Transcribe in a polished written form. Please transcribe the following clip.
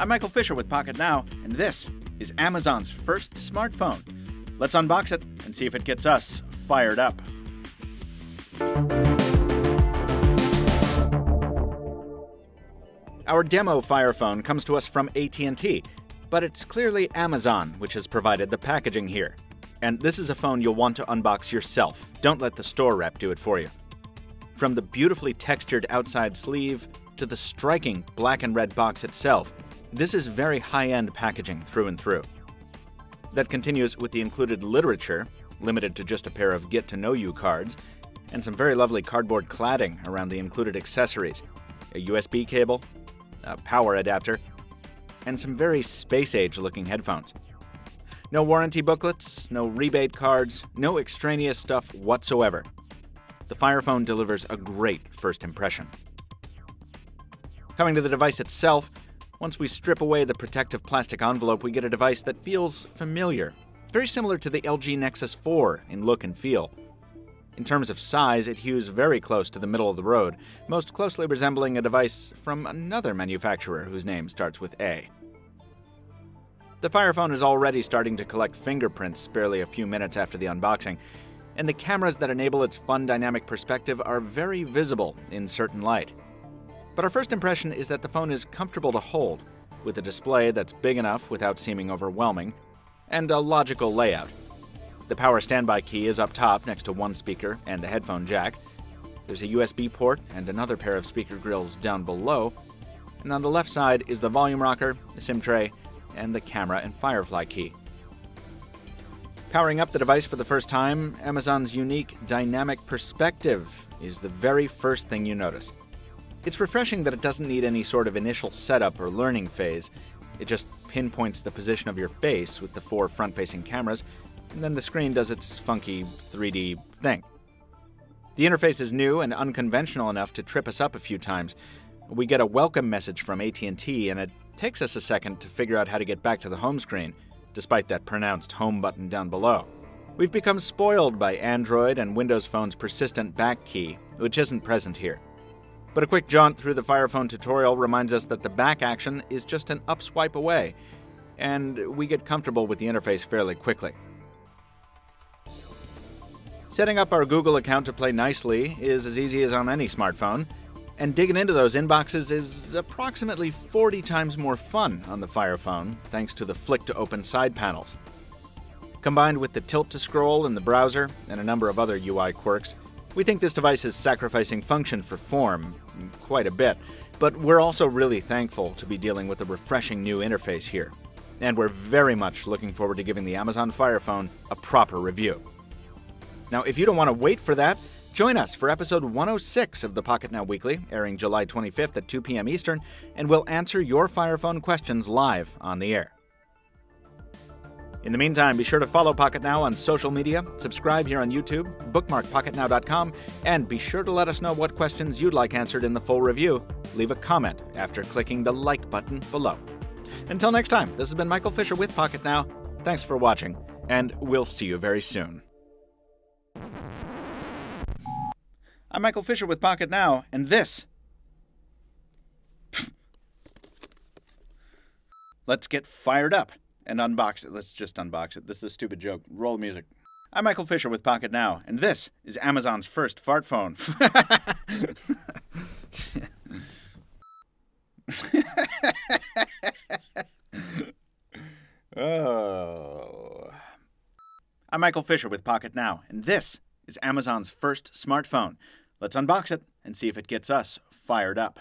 I'm Michael Fisher with Pocketnow, and this is Amazon's first smartphone. Let's unbox it and see if it gets us fired up. Our demo Fire Phone comes to us from AT&T, but it's clearly Amazon which has provided the packaging here. And this is a phone you'll want to unbox yourself. Don't let the store rep do it for you. From the beautifully textured outside sleeve to the striking black and red box itself, this is very high-end packaging through and through. That continues with the included literature, limited to just a pair of get-to-know-you cards, and some very lovely cardboard cladding around the included accessories, a USB cable, a power adapter, and some very space-age-looking headphones. No warranty booklets, no rebate cards, no extraneous stuff whatsoever. The Fire Phone delivers a great first impression. Coming to the device itself, once we strip away the protective plastic envelope, we get a device that feels familiar, very similar to the LG Nexus 4 in look and feel. In terms of size, it hews very close to the middle of the road, most closely resembling a device from another manufacturer whose name starts with A. The Fire Phone is already starting to collect fingerprints barely a few minutes after the unboxing, and the cameras that enable its fun dynamic perspective are very visible in certain light. But our first impression is that the phone is comfortable to hold, with a display that's big enough without seeming overwhelming, and a logical layout. The power standby key is up top next to one speaker and the headphone jack. There's a USB port and another pair of speaker grills down below, and on the left side is the volume rocker, the SIM tray, and the camera and Firefly key. Powering up the device for the first time, Amazon's unique dynamic perspective is the very first thing you notice. It's refreshing that it doesn't need any sort of initial setup or learning phase. It just pinpoints the position of your face with the four front-facing cameras, and then the screen does its funky 3D thing. The interface is new and unconventional enough to trip us up a few times. We get a welcome message from AT&T, and it takes us a second to figure out how to get back to the home screen, despite that pronounced home button down below. We've become spoiled by Android and Windows Phone's persistent back key, which isn't present here. But a quick jaunt through the Fire Phone tutorial reminds us that the back action is just an up swipe away, and we get comfortable with the interface fairly quickly. Setting up our Google account to play nicely is as easy as on any smartphone, and digging into those inboxes is approximately 40 times more fun on the Fire Phone, thanks to the flick-to-open side panels. Combined with the tilt-to-scroll in the browser and a number of other UI quirks, we think this device is sacrificing function for form quite a bit, but we're also really thankful to be dealing with a refreshing new interface here. And we're very much looking forward to giving the Amazon Fire Phone a proper review. Now, if you don't want to wait for that, join us for episode 106 of the Pocketnow Weekly, airing July 25th at 2 p.m. Eastern, and we'll answer your Fire Phone questions live on the air. In the meantime, be sure to follow Pocketnow on social media, subscribe here on YouTube, bookmark pocketnow.com, and be sure to let us know what questions you'd like answered in the full review. Leave a comment after clicking the like button below. Until next time, this has been Michael Fisher with Pocketnow. Thanks for watching, and we'll see you very soon. I'm Michael Fisher with Pocketnow, and this... Let's get fired up and unbox it. Let's just unbox it. This is a stupid joke. Roll the music. I'm Michael Fisher with Pocketnow, and this is Amazon's first fart phone. Oh. I'm Michael Fisher with Pocketnow, and this is Amazon's first smartphone. Let's unbox it and see if it gets us fired up.